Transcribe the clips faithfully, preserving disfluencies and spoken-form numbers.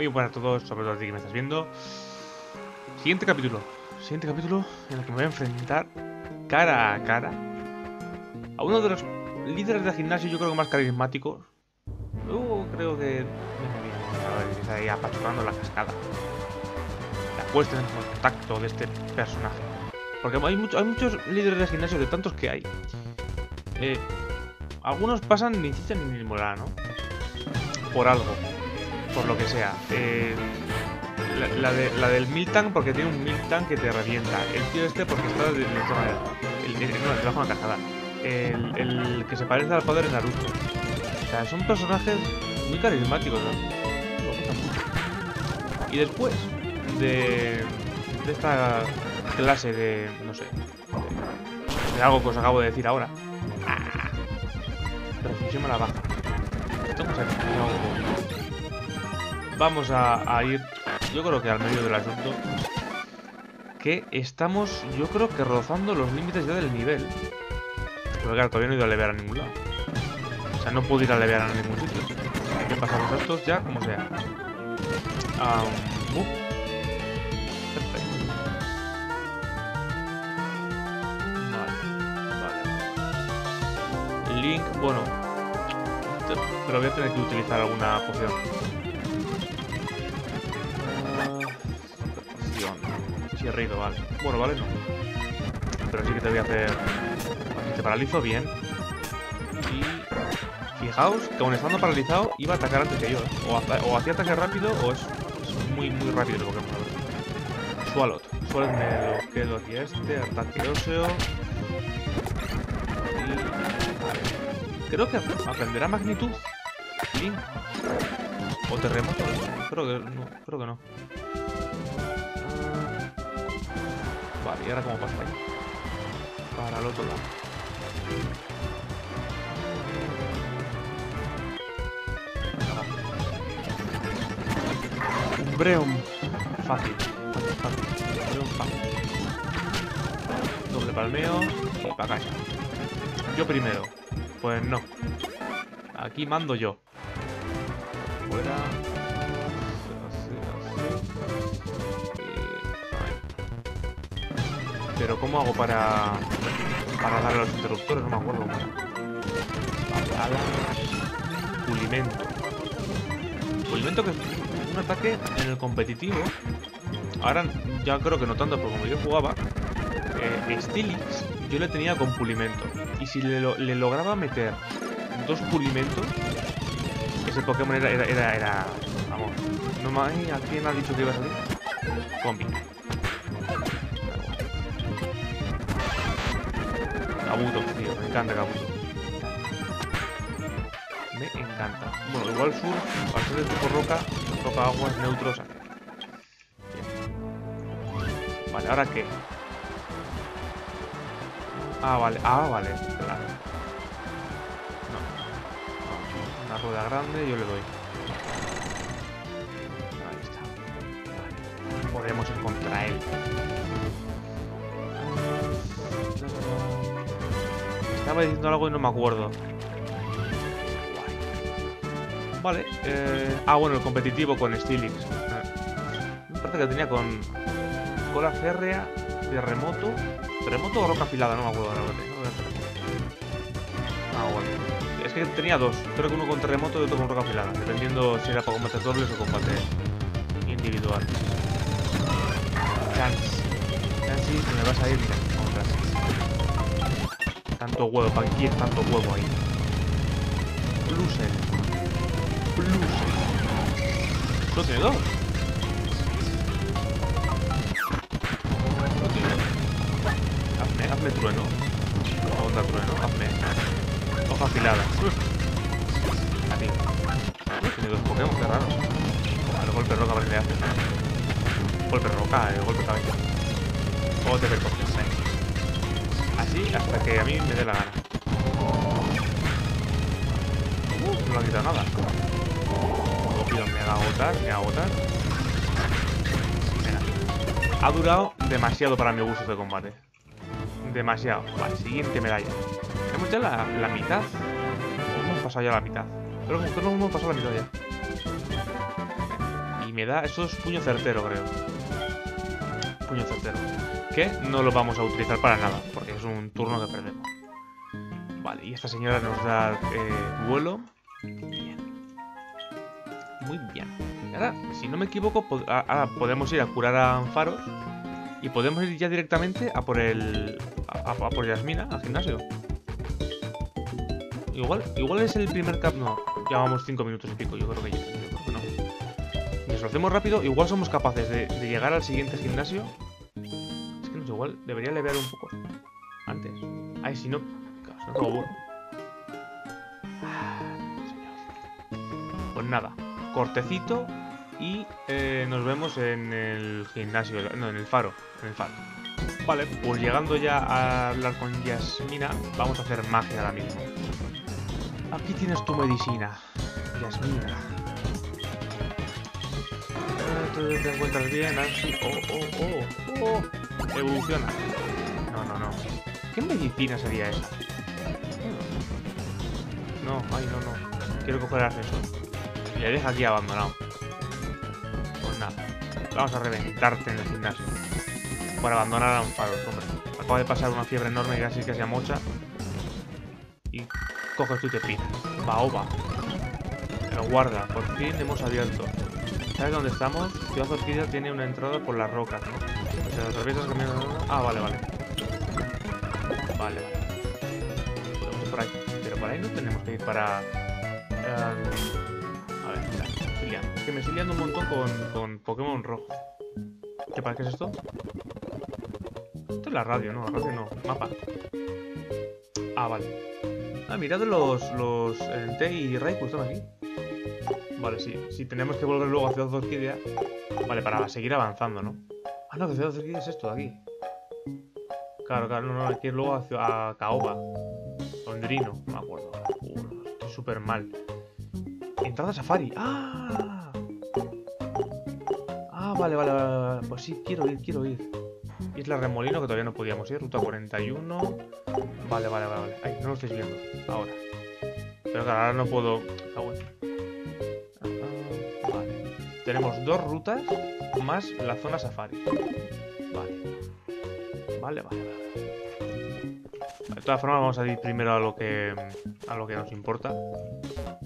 Muy buenas a todos, sobre todo a ti que me estás viendo. Siguiente capítulo. Siguiente capítulo en el que me voy a enfrentar cara a cara a uno de los líderes del gimnasio, yo creo que más carismáticos. Luego creo que... A ver, está ahí apachurrando la cascada. La puesta en contacto de este personaje. Porque hay, mucho, hay muchos líderes del gimnasio, de tantos que hay. Eh, algunos pasan ni chiste ni mola, ¿no? Por algo. Por lo que sea. Eh, la, la, de, la del Miltank, porque tiene un Miltank que te revienta. El tío este porque está de, de, de, de, de, de, no, debajo de una cascada. El, el que se parece al padre de Naruto. O sea, son personajes muy carismáticos, ¿no? Me gusta mucho. Y después de, de esta clase de, no sé, de, de algo que os acabo de decir ahora. ¡Ah! Reflexión a la baja. Vamos a, ir, vamos a, a ir, yo creo que al medio del asunto. Que estamos, yo creo que rozando los límites ya del nivel. Pero claro, todavía no he ido a levear a ningún lado. O sea, no puedo ir a levear a ningún sitio. Hay que pasar los estos ya, como sea. Um, uh. Perfecto. Vale, vale. Link, bueno. Pero voy a tener que utilizar alguna poción. Poción. Chirrido, vale. Bueno, vale, no. Pero sí que te voy a hacer... Te paralizo bien. Y fijaos que aún estando paralizado iba a atacar antes que yo. O, o hacía ataque rápido o es, es muy muy rápido el Pokémon. Sualot. Sualot me lo quedo aquí. Este ataque óseo. Y... Creo que aprenderá magnitud. Link. O terremoto. Creo que no. Creo que no. Vale, y ahora como pasa ahí. Para el otro lado. Umbreon fácil, fácil, fácil. Umbreon fácil. Doble palmeo y para casa. Yo primero. Pues no. Aquí mando yo. Fuera. Pero ¿cómo hago para... para darle a los interruptores? No me acuerdo. Alan. Pulimento. Pulimento que es un ataque en el competitivo. Ahora ya creo que no tanto, porque como yo jugaba, eh, Steelix yo le tenía con pulimento. Y si le, lo, le lograba meter dos pulimentos, ese Pokémon era... era, era, era vamos. No más, ¿a quién ha dicho que iba a salir? Combi. Gabuto, tío, me encanta Gabuto. Me encanta. Bueno, igual sur, al ser de tipo roca, roca aguas neutros. Vale, ¿ahora qué? Ah, vale, ah, vale. Claro. No. Una rueda grande, yo le doy. Ahí está. Vale. Podemos ir contra él. Estaba diciendo algo y no me acuerdo. Vale. Eh... Ah, bueno, el competitivo con Steelix. Me parece que tenía con... Cola férrea, terremoto... ¿Terremoto o roca afilada? No me acuerdo ahora. Ah, bueno. Es que tenía dos. Creo que uno con terremoto y otro con roca afilada. Dependiendo si era para combate dobles o combate individual. Chance. Chance, que me vas a ir, mira. Tanto huevo, para aquí es tanto huevo ahí. Plusel. Plusel. ¿Lo tiene dos? Lo tiene dos. Hazme, hazme trueno. Onda trueno, hazme. Hoja afilada. A ti. Tiene dos Pokémon, qué raro. El golpe roca, para que le hace. Golpe roca, el golpe cabeza. O te recortes, eh. Así hasta que a mí me dé la gana. Uh, no le ha quitado nada. Oh, tío, me va a agotar, me va a agotar. Venga. Ha durado demasiado para mi gusto de combate. Demasiado. Vale, siguiente medalla. Hemos ya la, la mitad. Hemos pasado ya la mitad. Creo que nosotros hemos pasado la mitad ya. y me da... Esto es puño certero, creo. Puño certero. Que no lo vamos a utilizar para nada, porque es un turno que perdemos. Vale, y esta señora nos da eh, vuelo. Bien. Muy bien. Ahora, si no me equivoco, pod ahora podemos ir a curar a Anfaros. Y podemos ir ya directamente a por el... A, a por Yasmina, al gimnasio. Igual, igual es el primer cap, no. Ya vamos cinco minutos y pico, yo creo que ya. Yo creo que no. Y si lo hacemos rápido, igual somos capaces de, de llegar al siguiente gimnasio. Es que no sé, igual debería levear un poco antes. Ay, si no... Claro, no, bueno. Pues nada, cortecito y eh, nos vemos en el gimnasio, no, en el faro, en el faro. Vale, pues llegando ya a hablar con Yasmina, vamos a hacer magia ahora mismo. Aquí tienes tu medicina, Yasmina. ¿Te, te encuentras bien? Así. Oh, oh, oh, oh. Evoluciona. No, no, no. ¿Qué medicina sería esa? No, ay, no, no. Quiero coger el ascensor. Y le deja aquí abandonado. Pues nada. Vamos a reventarte en el gimnasio. Para abandonar a Anfaros, hombre. Acaba de pasar una fiebre enorme que casi que se amocha. Y coges tú y te pidas. Baoba. Pero guarda, por fin hemos abierto. ¿Sabes dónde estamos? Ciudad Azorquídea tiene una entrada por las rocas, ¿no? O sea, atraviesas caminando... Ah, vale, vale. Vale, vale. Por ahí. Pero por ahí no tenemos que ir para... Um... A ver, mira, estoy liando. Es que me estoy liando un montón con, con Pokémon rojo. ¿Qué para qué es esto? Esto es la radio, ¿no? La radio no. Mapa. Ah, vale. Ah, mirad los... los... Entei y Raikou están aquí. Vale, sí. Sí, tenemos que volver luego a Ciudad Azorquídea. Vale, para seguir avanzando, ¿no? Ah, no, que Ciudad Azorquídea es esto de aquí. Claro, claro, no, no, hay que ir luego a Caoba. Ondrino, no me acuerdo. Uh, estoy súper mal. Entrada Safari. ¡Ah! Ah, vale, vale, vale. Pues sí, quiero ir, quiero ir. Isla Remolino, que todavía no podíamos ir. ruta cuarenta y uno. Vale, vale, vale, vale. Ay, no lo estáis viendo. Ahora. Pero claro, ahora no puedo. Ah, bueno. Ah, vale. Tenemos dos rutas más la zona Safari. Vale. Vale, vale, vale. De todas formas, vamos a ir primero a lo que a lo que nos importa,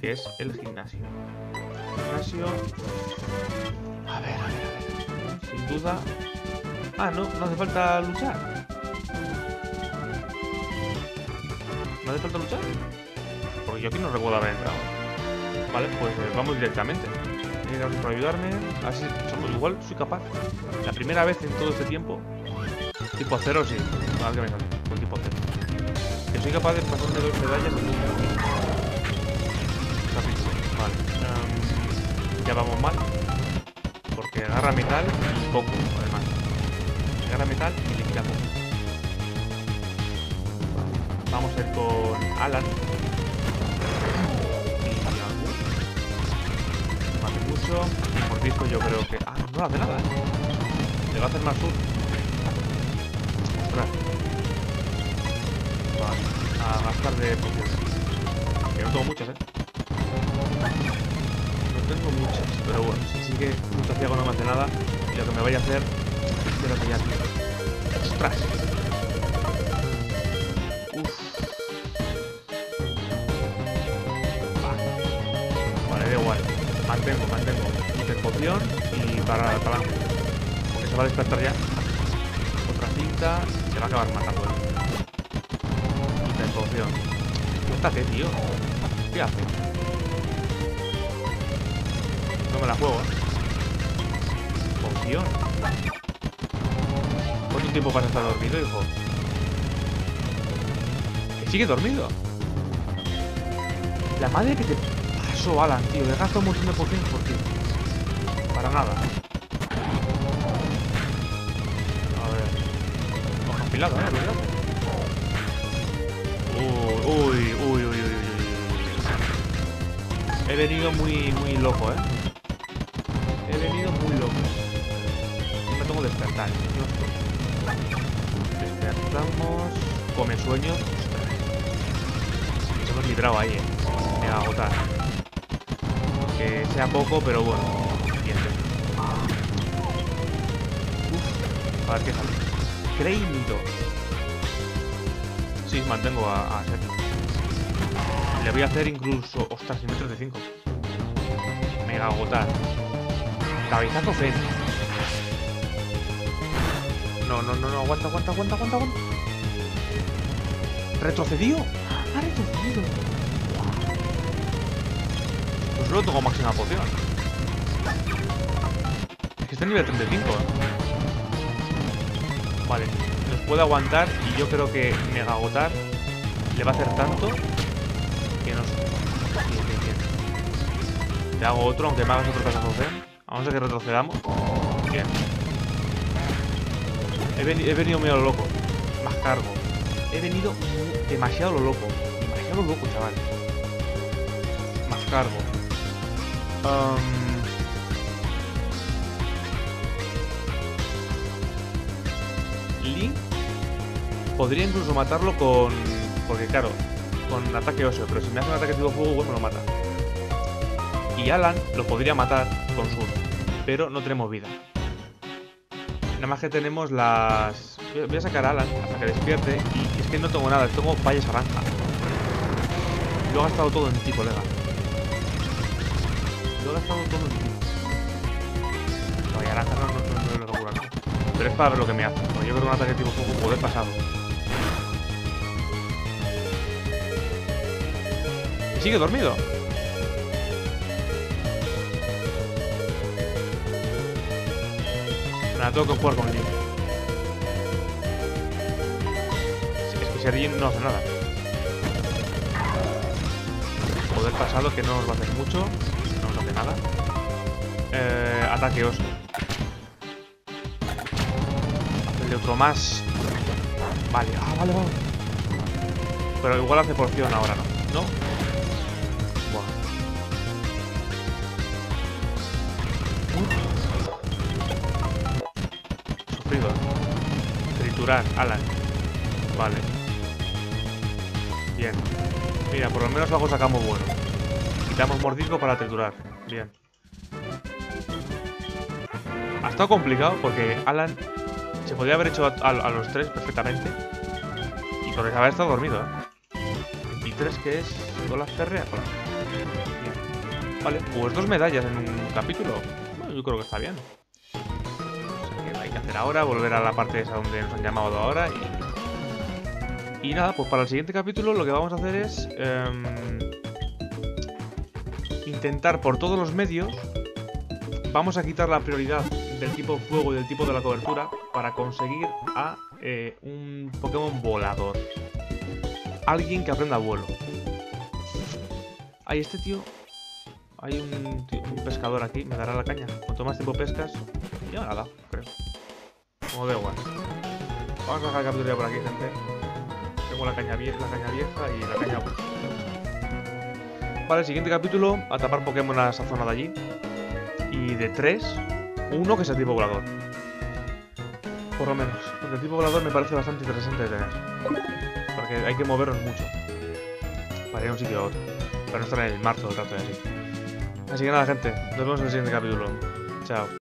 que es el gimnasio. Gimnasio. A ver, a ver, a ver. Sin duda. Ah, no, no hace falta luchar. ¿No hace falta luchar? Porque yo aquí no recuerdo haber entrado. Vale, pues eh, vamos directamente. Gracias por ayudarme. Así somos igual, soy capaz. La primera vez en todo este tiempo. Tipo cero, sí. A ver qué me sale. Con tipo cero. Que soy capaz de pasarme dos medallas en un capítulo. Vale. Um, ya vamos mal. Porque agarra metal y poco, además. Agarra metal y le quita poco. Vamos a ir con Alan. Vale, mucho. Por disco yo creo que... Ah, no hace nada, ¿eh? Le va a hacer más sur. Vale, a gastar de pociones. Que no tengo muchas, eh. No tengo muchas, pero bueno, si sigue justo hacia no me hace nada. Y lo que me vaya a hacer, espero que ya tenga. ¡Ostras! Uff. Vale. Vale, da igual. Mantengo, mantengo. Hiper poción y para adelante. Porque se va a despertar ya. Otra cinta. Se va a acabar matando. Hiperpoción. Cuéntate, tío. ¿Qué hace? No me la juego, ¿eh? Poción. ¿Cuánto tiempo vas a estar dormido, hijo? ¿Que sigue dormido? La madre que te pasó, Alan, tío. Le gasto un montón de pociones por ti. Para nada. Pilado, ¿eh? Uy, uy, uy, uy, uy, uy. He venido muy, muy loco, ¿eh? He venido muy loco. No me tengo que despertar. ¿No? Despertamos. Come sueño. Nos hemos librado ahí, ¿eh? Me va a agotar. Que sea poco, pero bueno. Bien. A ver qué sale. Creído. Sí, mantengo a, a Sergio. Le voy a hacer incluso... Ostras, metros de cinco. Mega agotar. Cabezazo Fed. No, no, no, no. Aguanta, aguanta, aguanta, aguanta, aguanta. ¿Retrocedido? Ha retrocedido. Pues solo tengo máxima poción. Es que está en nivel treinta y cinco. ¿Eh? Vale. Nos puede aguantar y yo creo que mega agotar le va a hacer tanto... Que nos... Bien, bien, bien. Te hago otro, aunque me hagas otro caso José. Vamos a que retrocedamos. Bien. He, veni he venido medio a lo loco. Más cargo. He venido demasiado lo loco. Demasiado lo loco, chaval. Más cargo. Um... Link. Podría incluso matarlo con... Porque claro... Con ataque óseo, pero si me hace un ataque tipo fuego, bueno, lo mata. Y Alan lo podría matar con Sur, pero no tenemos vida. Nada más que tenemos las... Voy a sacar a Alan hasta que despierte. Y es que no tengo nada, tengo paya naranja. Lo he gastado todo en ti, colega. Lo he gastado todo en ti. No, y naranja no, no, no, no lo tengo. Pero es para ver lo que me hace. Yo creo que un ataque tipo fuego puede pasar. Sigue dormido. Nada, tengo que jugar con Jim. Es que si Jim no hace nada. Poder pasado que no nos va a hacer mucho. No nos hace nada. Eh, ataque oso. Hacerle otro más. Vale, ah, vale, vale. Pero igual hace porción ahora, ¿no? ¿No? Alan. Vale. Bien. Mira, por lo menos algo sacamos bueno. Quitamos mordisco para triturar. Bien. Ha estado complicado porque Alan se podía haber hecho a, a, a los tres perfectamente. Y por eso haber estado dormido, ¿eh? Y tres que es... Bola férrea. Bien. Vale, pues dos medallas en un capítulo. Bueno, yo creo que está bien. Ahora, volver a la parte esa donde nos han llamado ahora y... y nada, pues para el siguiente capítulo lo que vamos a hacer es eh, intentar por todos los medios. Vamos a quitar la prioridad del tipo fuego y del tipo de la cobertura para conseguir a eh, un Pokémon volador. Alguien que aprenda vuelo. Hay este tío. Hay un, tío, un pescador aquí, me dará la caña. Cuanto más tiempo pescas, ya me la da, creo. Como da igual. Vamos a dejar la captura por aquí, gente. Tengo la caña vieja, la caña vieja y la caña buena. Vale, el siguiente capítulo, a tapar Pokémon a esa zona de allí. Y de tres, uno que es el tipo volador. Por lo menos. Porque el tipo volador me parece bastante interesante de tener. Porque hay que movernos mucho. Para ir a un sitio a otro. Para no estar en el mar todo el rato y así. Así que nada, gente. Nos vemos en el siguiente capítulo. Chao.